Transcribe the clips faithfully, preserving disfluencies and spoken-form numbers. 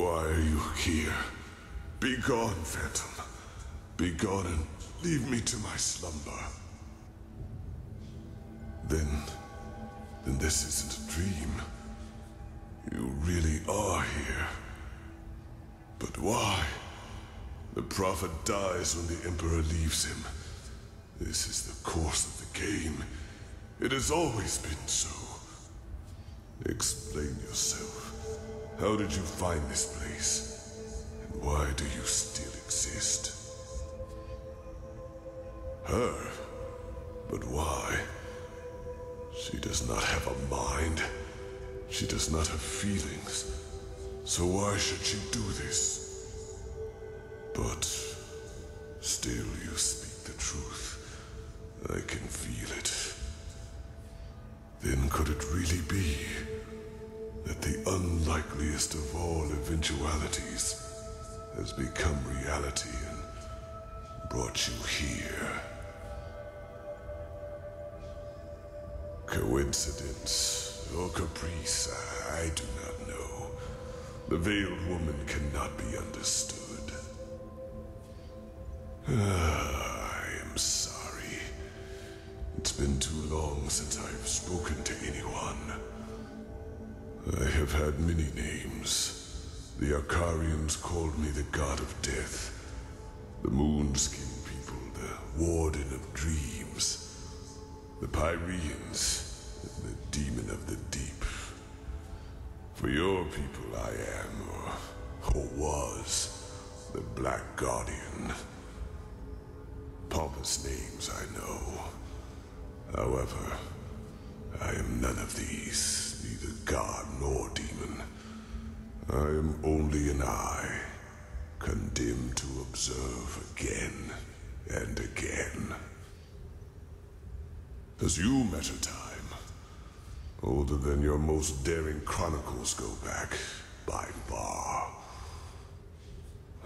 Why are you here? Be gone, Phantom. Be gone and leave me to my slumber. Then... then this isn't a dream. You really are here. But why? The Prophet dies when the Emperor leaves him. This is the course of the game. It has always been so. Explain yourself. How did you find this place? And why do you still exist? Her? But why? She does not have a mind. She does not have feelings. So why should she do this? But... still you speak the truth. I can feel it. Then could it really be that the unlikeliest of all eventualities has become reality and brought you here? Coincidence or caprice, I, I do not know. The Veiled Woman cannot be understood. Ah, I am sorry. It's been too long since I have spoken to anyone. I have had many names. The Arcarians called me the God of Death. The Moonskin people, the Warden of Dreams. The Pyreans, and the Demon of the Deep. For your people I am, or, or was, the Black Guardian. Pompous names I know. However, I am none of these, neither god nor demon. I am only an eye, condemned to observe again and again. As you measure time, older than your most daring chronicles go back, by far.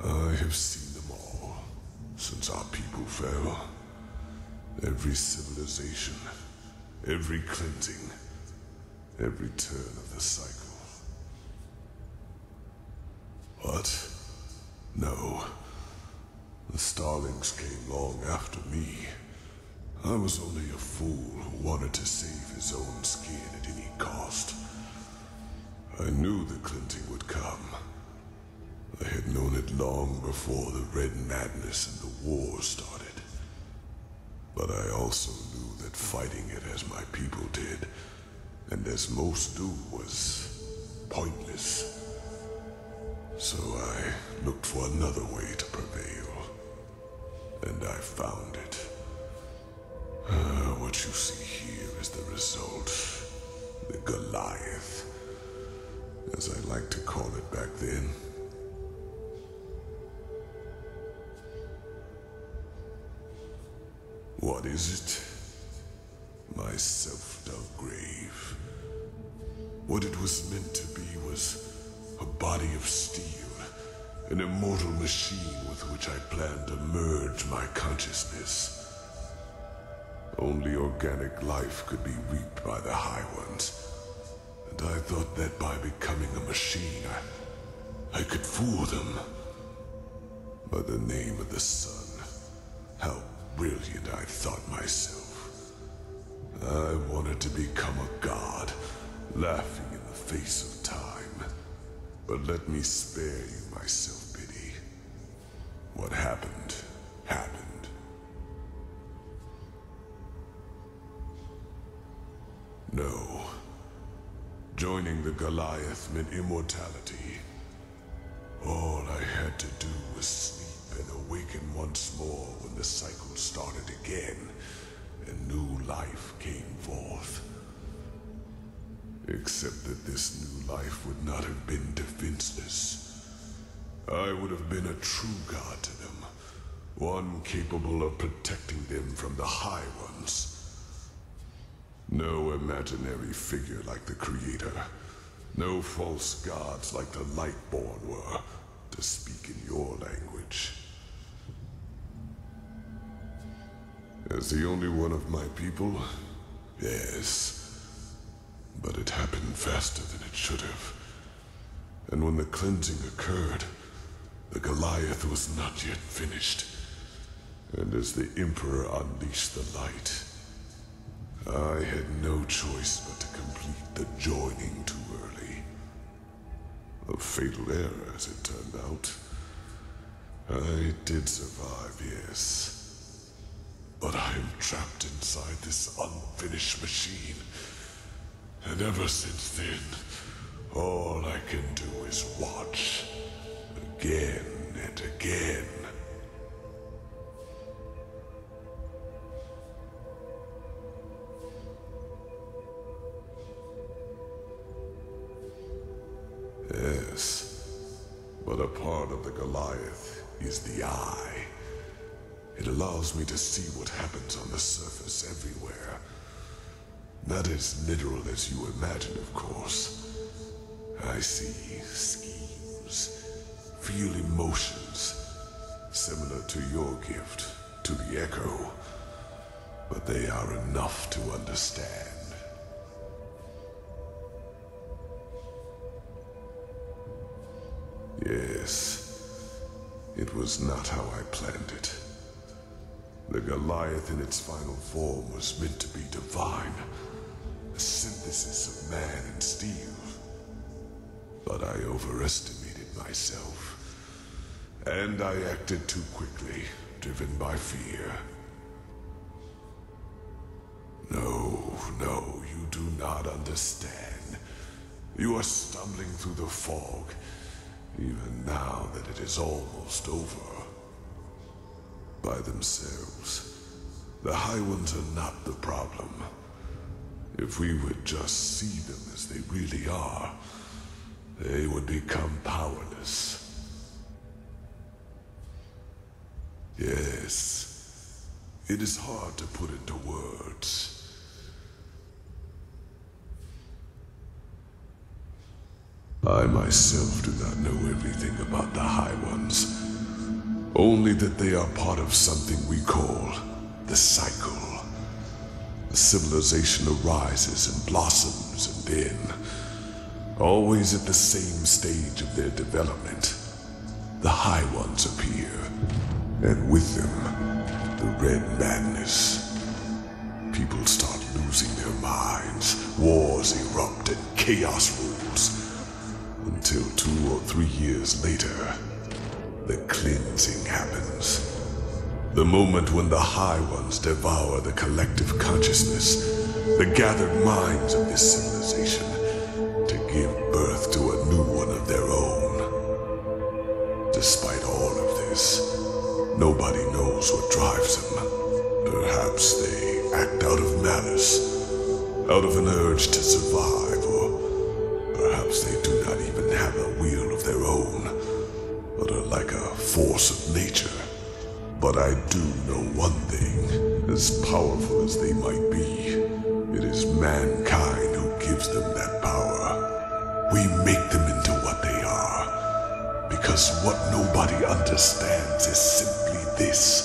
I have seen them all, since our people fell. Every civilization, every cleansing, every turn of the cycle. What? No. The Starlings came long after me. I was only a fool who wanted to save his own skin at any cost. I knew the Clinton would come. I had known it long before the Red Madness and the war started. But I also knew that fighting it as my people did, and as most do, was pointless. So I looked for another way to prevail, and I found it. Uh, what you see here is the result. The Goliath, as I like to call it back then. What is it? My self-dug grave. What it was meant to be was a body of steel, an immortal machine with which I planned to merge my consciousness. Only organic life could be reaped by the High Ones. And I thought that by becoming a machine, I, I could fool them. By the name of the sun, how brilliant I thought myself. I wanted to become a god, laughing in the face of time. But let me spare you my self-pity. What happened, happened. No. Joining the Goliath meant immortality. All I had to do was sleep and awaken once more when the cycle started again, and new life came forth. Except that this new life would not have been defenseless. I would have been a true god to them, one capable of protecting them from the High Ones. No imaginary figure like the Creator. No false gods like the Lightborn were, to speak in your language. As the only one of my people? Yes. But it happened faster than it should have. And when the cleansing occurred, the Goliath was not yet finished. And as the Emperor unleashed the light, I had no choice but to complete the joining too early. A fatal error, as it turned out. I did survive, yes. But I am trapped inside this unfinished machine. And ever since then, all I can do is watch. Again and again. Yes, but a part of the Goliath is the eye. It allows me to see what happens on the surface everywhere. Not as literal as you imagine, of course. I see schemes, feel emotions, similar to your gift, to the Echo, but they are enough to understand. Yes, it was not how I planned it. The Goliath in its final form was meant to be divine, a synthesis of man and steel. But I overestimated myself, and I acted too quickly, driven by fear. No, no, you do not understand. You are stumbling through the fog. Even now that it is almost over. By themselves, the High Ones are not the problem. If we would just see them as they really are, they would become powerless. Yes, it is hard to put into words. I myself do not know everything about the High Ones. Only that they are part of something we call the Cycle. A civilization arises and blossoms and then, always at the same stage of their development, the High Ones appear, and with them, the Red Madness. People start losing their minds, wars erupt and chaos rules. Until two or three years later, the cleansing happens. The moment when the High Ones devour the collective consciousness, the gathered minds of this civilization, to give birth to a new one of their own. Despite all of this, nobody knows what drives them. Perhaps they act out of malice, out of an urge to survive, or perhaps they do not even have a will of their own, but are like a force of nature. But I do know one thing, as powerful as they might be, it is mankind who gives them that power. We make them into what they are, because what nobody understands is simply this.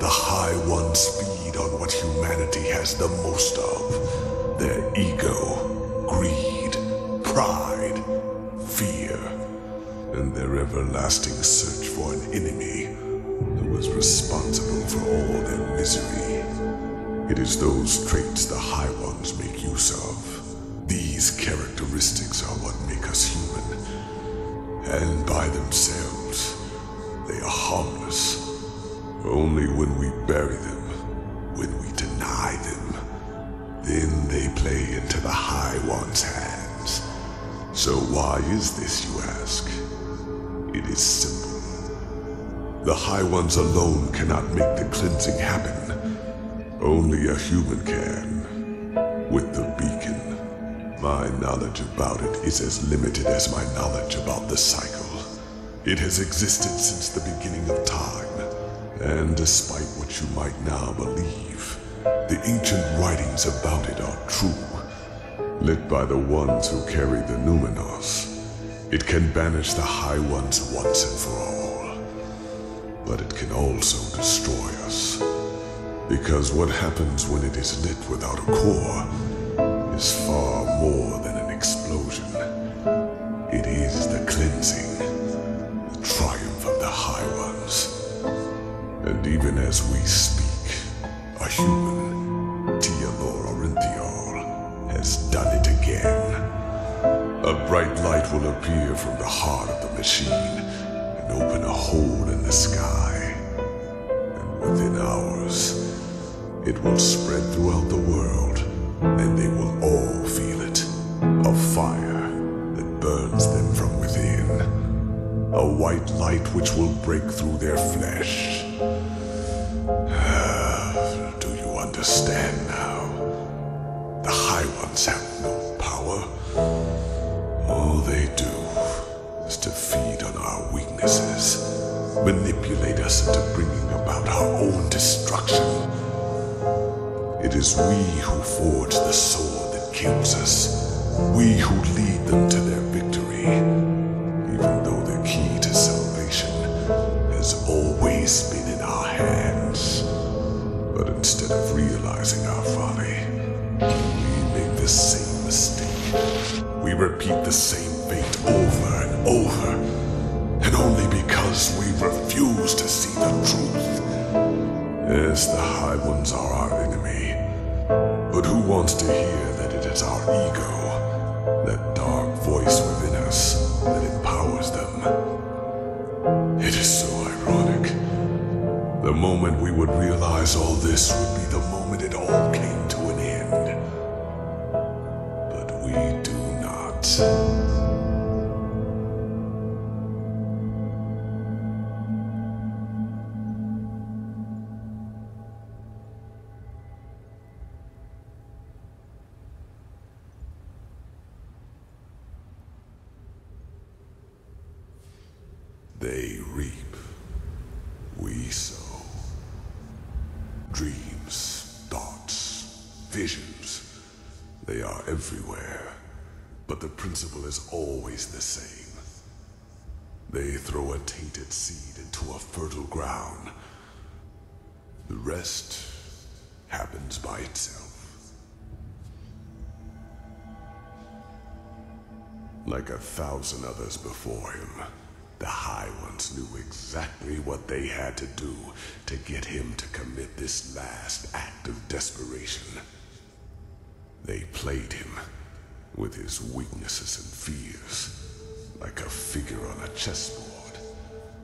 The High Ones feed on what humanity has the most of, their ego, greed, pride, fear, and their everlasting search for an enemy who is responsible for all their misery. It is those traits the High Ones make use of. These characteristics are what make us human, and by themselves, they are harmless. Only when we bury them, when we deny them, then they play into the High Ones' hands. So why is this, you ask? It is simple. The High Ones alone cannot make the cleansing happen. Only a human can. With the Beacon, my knowledge about it is as limited as my knowledge about the Cycle. It has existed since the beginning of time, and despite what you might now believe, the ancient writings about it are true. Lit by the ones who carry the Numenos, it can banish the High Ones once and for all. But it can also destroy us. Because what happens when it is lit without a core is far more than an explosion. It is as we speak, a human, Tiamor Orinthiol, has done it again. A bright light will appear from the heart of the machine and open a hole in the sky. And within hours, it will spread throughout the world, and they will all feel it. A fire that burns them from within. A white light which will break through their flesh. Do you understand now? The High Ones have no power. All they do is to feed on our weaknesses, manipulate us into bringing about our own destruction. It is we who forge the sword that kills us. We who lead them to their victory. Even though the key to salvation has always been in our hands. But instead of realizing our folly, we make the same mistake. We repeat the same fate over and over. And only because we refuse to see the truth. Yes, the High Ones are our enemy. But who wants to hear that it is our ego, that dark voice within us, that empowers them? It is so ironic. The moment we would realize all this would be the moment it all came to an end. But we do not. They reap, we sow. Dreams, thoughts, visions, they are everywhere, but the principle is always the same. They throw a tainted seed into a fertile ground. The rest happens by itself. Like a thousand others before him, the High Ones knew exactly what they had to do to get him to commit this last act of desperation. They played him with his weaknesses and fears, like a figure on a chessboard.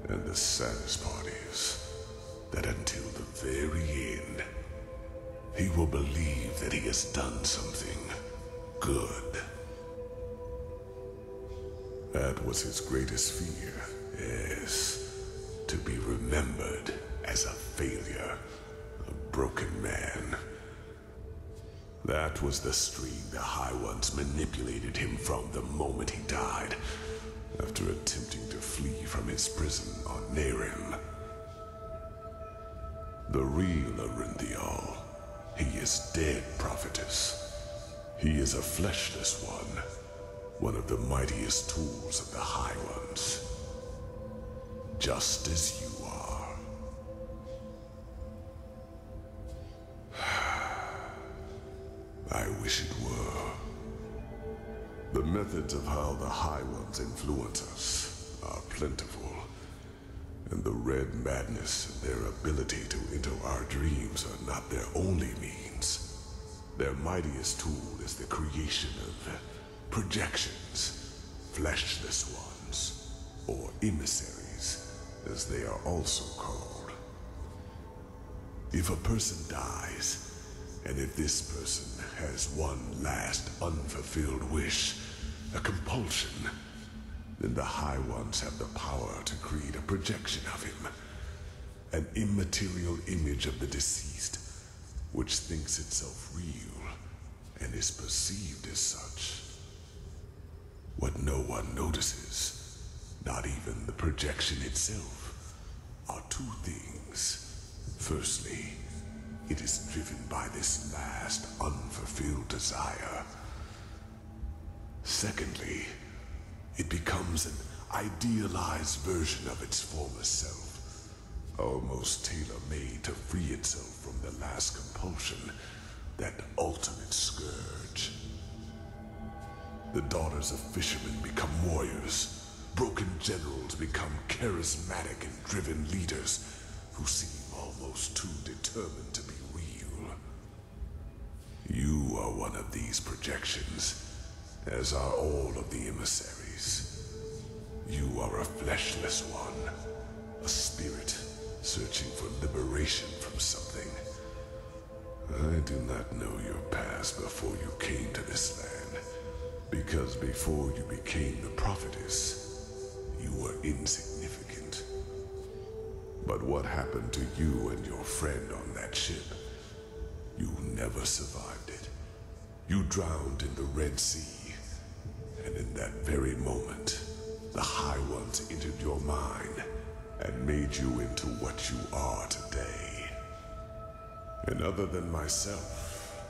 And the saddest part is that until the very end, he will believe that he has done something good. That was his greatest fear, yes, to be remembered as a failure, a broken man. That was the stream the High Ones manipulated him from the moment he died, after attempting to flee from his prison on Nairim. The real Arantheal, he is dead, prophetess. He is a fleshless one. One of the mightiest tools of the High Ones. Just as you are. I wish it were. The methods of how the High Ones influence us are plentiful. And the Red Madness and their ability to enter our dreams are not their only means. Their mightiest tool is the creation of projections, fleshless ones, or emissaries, as they are also called. If a person dies, and if this person has one last unfulfilled wish, a compulsion, then the High Ones have the power to create a projection of him, an immaterial image of the deceased, which thinks itself real and is perceived as such. What no one notices, not even the projection itself, are two things. Firstly, it is driven by this last unfulfilled desire. Secondly, it becomes an idealized version of its former self, almost tailor-made to free itself from the last compulsion, that ultimate scourge. The daughters of fishermen become warriors. Broken generals become charismatic and driven leaders who seem almost too determined to be real. You are one of these projections, as are all of the emissaries. You are a fleshless one, a spirit searching for liberation from something. I do not know your past before you came to this land, because before you became the prophetess, you were insignificant. But what happened to you and your friend on that ship? You never survived it. You drowned in the Red Sea, and in that very moment, the High Ones entered your mind and made you into what you are today. And other than myself,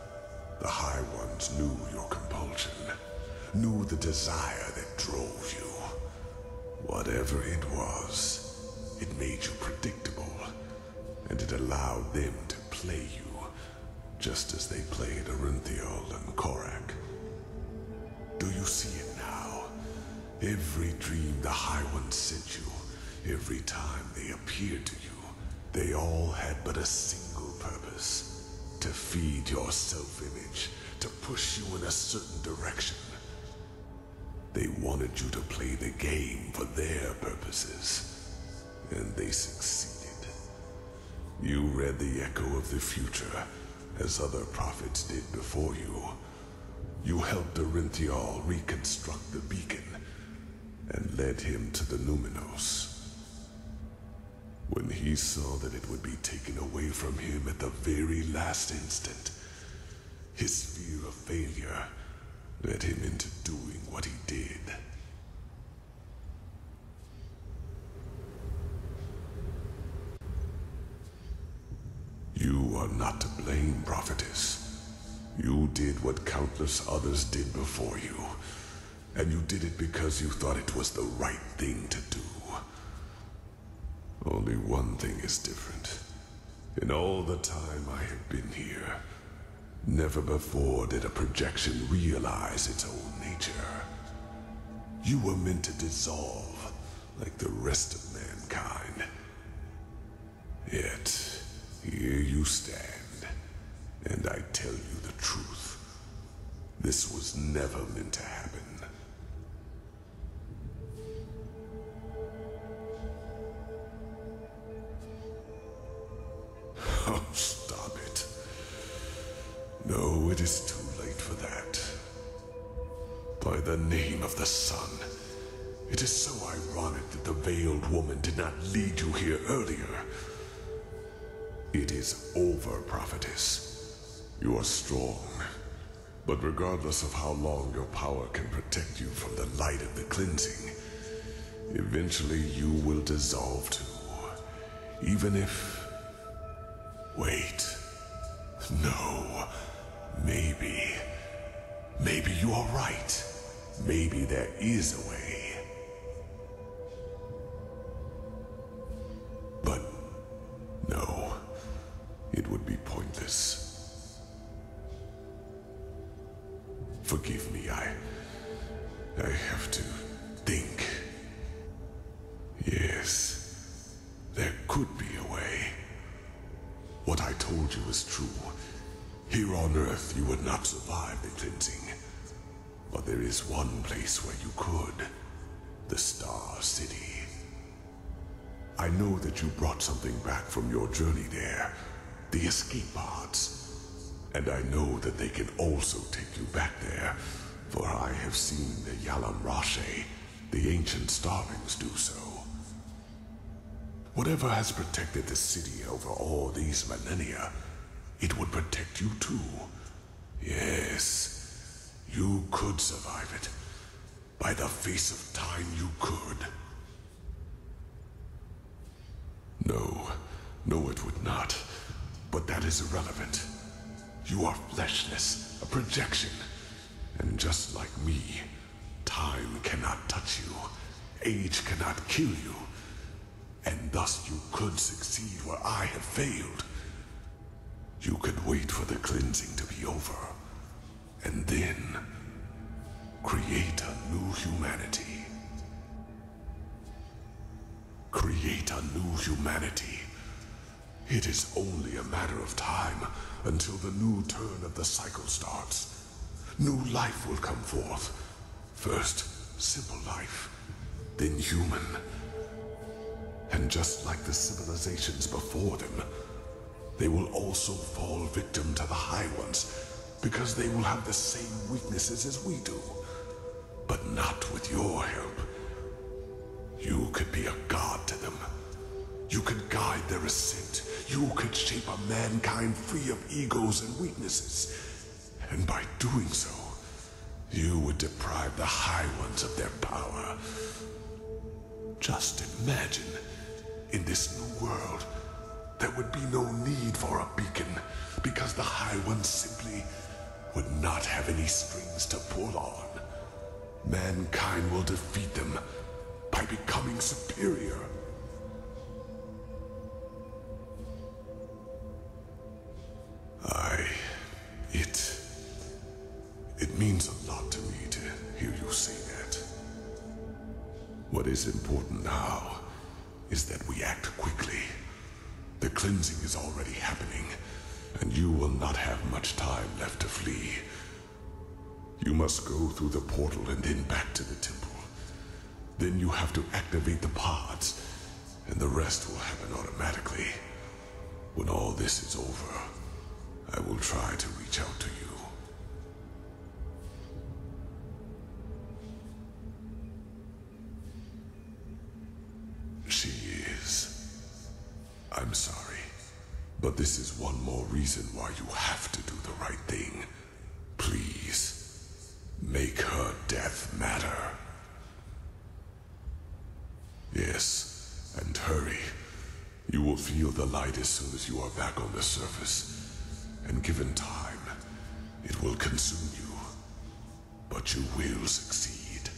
the High Ones knew your compulsion, knew the desire that drove you. Whatever it was, it made you predictable, and it allowed them to play you, just as they played Arantheal and Korak. Do you see it now? Every dream the High Ones sent you, every time they appeared to you, they all had but a single purpose: to feed your self-image, to push you in a certain direction. They wanted you to play the game for their purposes, and they succeeded. You read the Echo of the future, as other prophets did before you. You helped Orinthiol reconstruct the Beacon, and led him to the Numenos. When he saw that it would be taken away from him at the very last instant, his fear of failure led him into doing what he did. You are not to blame, Prophetess. You did what countless others did before you, and you did it because you thought it was the right thing to do. Only one thing is different. In all the time I have been here, never before did a projection realize its own nature. You were meant to dissolve, like the rest of mankind. Yet, here you stand, and I tell you the truth. This was never meant to happen. Oh, stop it. No, it is too late for that. By the name of the sun, it is so ironic that the Veiled Woman did not lead you here earlier. It is over, Prophetess. You are strong, but regardless of how long your power can protect you from the light of the cleansing, eventually you will dissolve too, even if... Wait. No. Maybe. Maybe you are right. Maybe there is a way. But no. It would be pointless. Forgive me, I... I have to think. Yes. There could be a way. What I told you is true. Here on Earth, you would not survive the cleansing. But there is one place where you could. The Star City. I know that you brought something back from your journey there. The escape pods. And I know that they can also take you back there. For I have seen the yalam rashe, the ancient Starlings, do so. Whatever has protected the city over all these millennia, it would protect you too. Yes, you could survive it. By the face of time, you could. No, no it would not. But that is irrelevant. You are fleshless, a projection. And just like me, time cannot touch you. Age cannot kill you. And thus you could succeed where I have failed. You could wait for the cleansing to be over, and then create a new humanity. Create a new humanity. It is only a matter of time until the new turn of the cycle starts. New life will come forth. First, simple life, then human. And just like the civilizations before them, they will also fall victim to the High Ones, because they will have the same weaknesses as we do. But not with your help. You could be a god to them. You could guide their ascent. You could shape a mankind free of egos and weaknesses. And by doing so, you would deprive the High Ones of their power. Just imagine, in this new world, there would be no need for a beacon, because the High Ones simply would not have any strings to pull on. Mankind will defeat them by becoming superior. I... it... it means a lot to me to hear you say that. What is important now is that we act quickly. The cleansing is already happening, and you will not have much time left to flee. You must go through the portal and then back to the temple. Then you have to activate the pods, and the rest will happen automatically. When all this is over, I will try to reach out to you. She is. I'm sorry, but this is one more reason why you have to do the right thing. Please, make her death matter. Yes, and hurry. You will feel the light as soon as you are back on the surface, and given time, it will consume you. But you will succeed.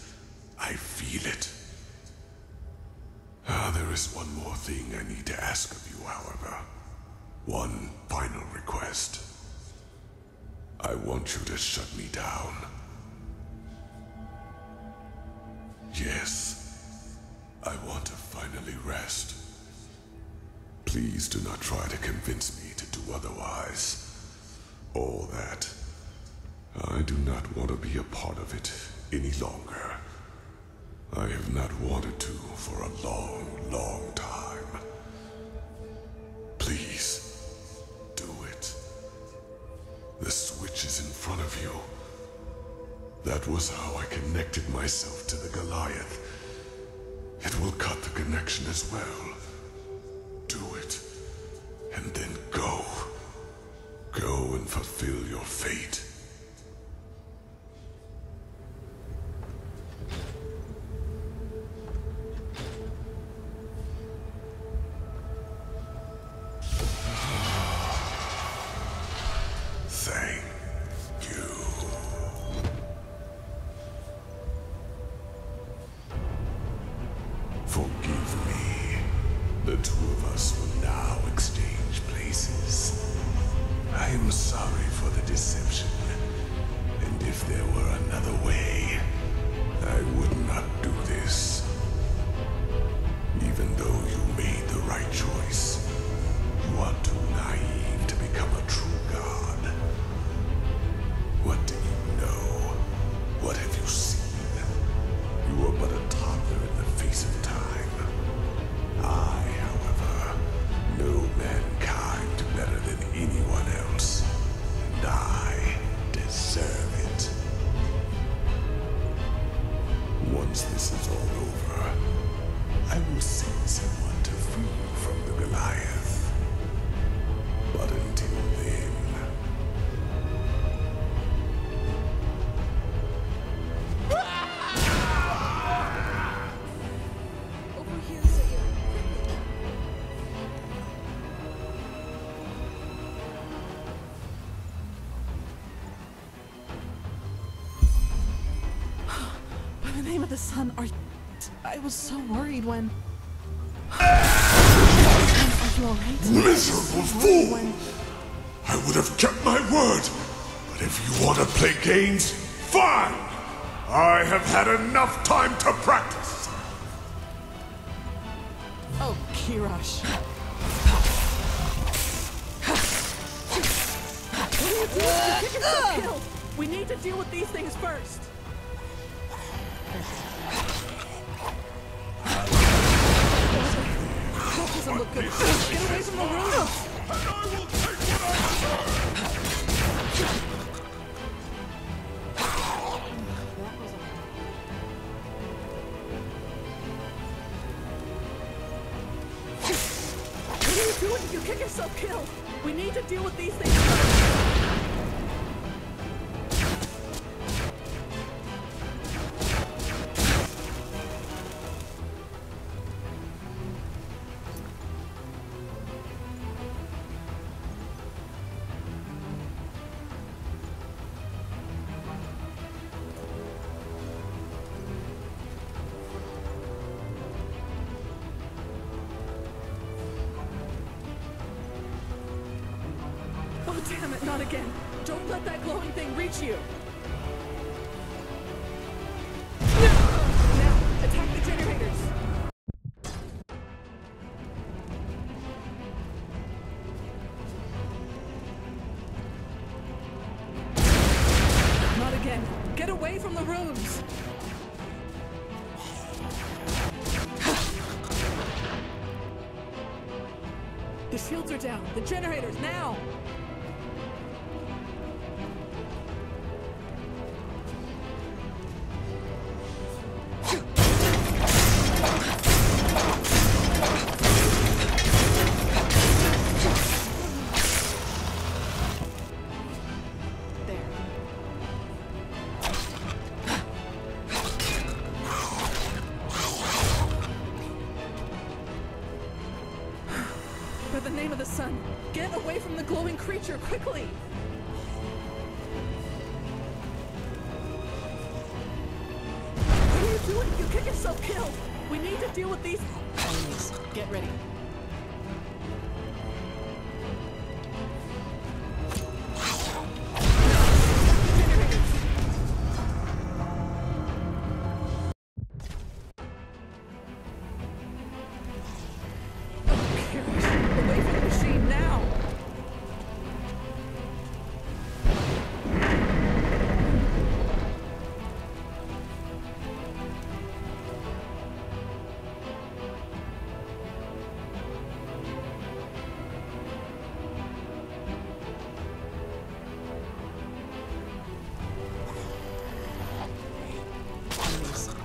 I feel it. Ah, there is one more thing I need to ask of you, however. One final request. I want you to shut me down. Yes, I want to finally rest. Please do not try to convince me to do otherwise. All that. I do not want to be a part of it any longer. I have not wanted to for a long, long time. Please. The switch is in front of you. That was how I connected myself to the Goliath. It will cut the connection as well. Do it, and then go. Go and fulfill your fate. The sun, are you... I was so worried when... Are you alright? Miserable fool! When... I would have kept my word, but if you want to play games, fine! I have had enough time to practice! Oh, Kirash. Kill. We need to deal with these things first. That doesn't look good. Get away from the room. And I will take what I deserve. What do you do if you kick yourself, Kill? We need to deal with these things first. Down. The generators, now! Quickly! What are you doing? You kick yourself, Kill! We need to deal with these enemies. Get ready.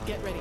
Get ready.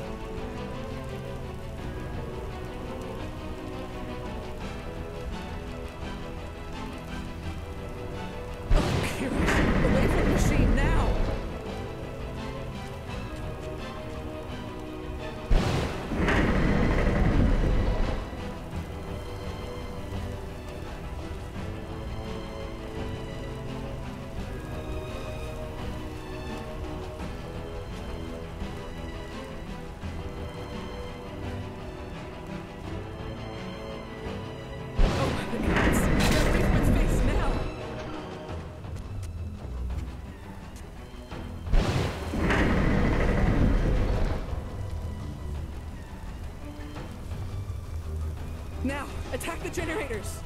Attack the generators!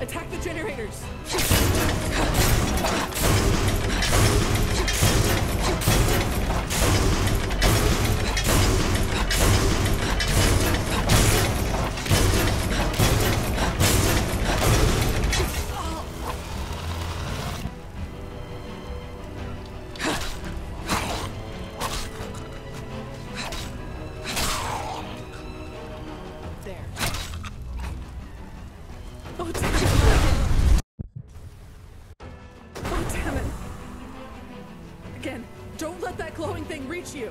Attack the generators! You.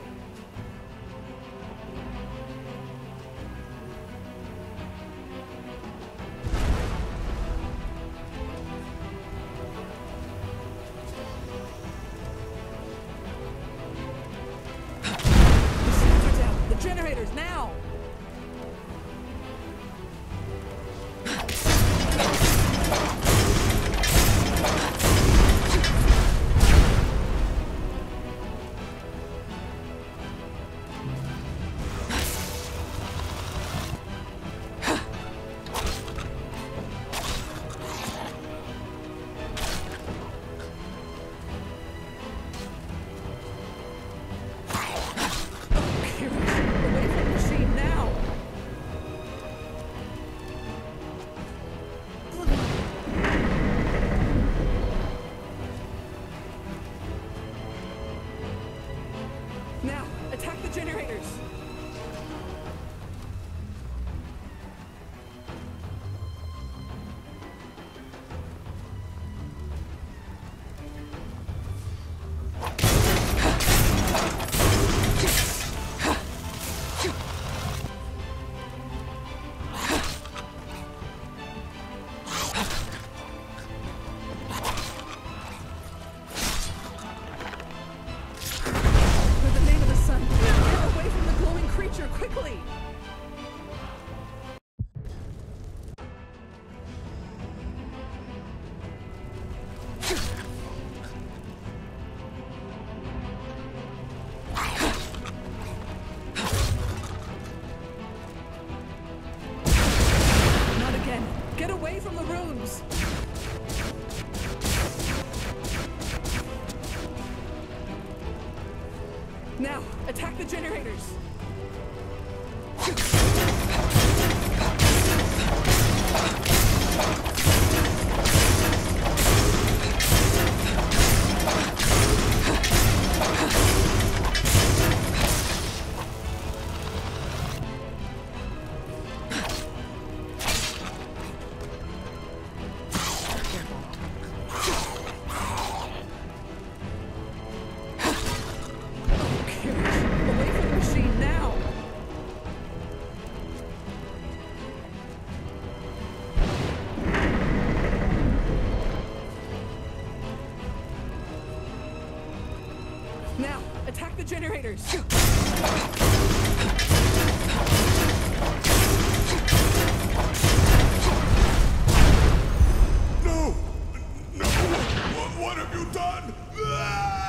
Generators. No! No! What, what have you done? Ah!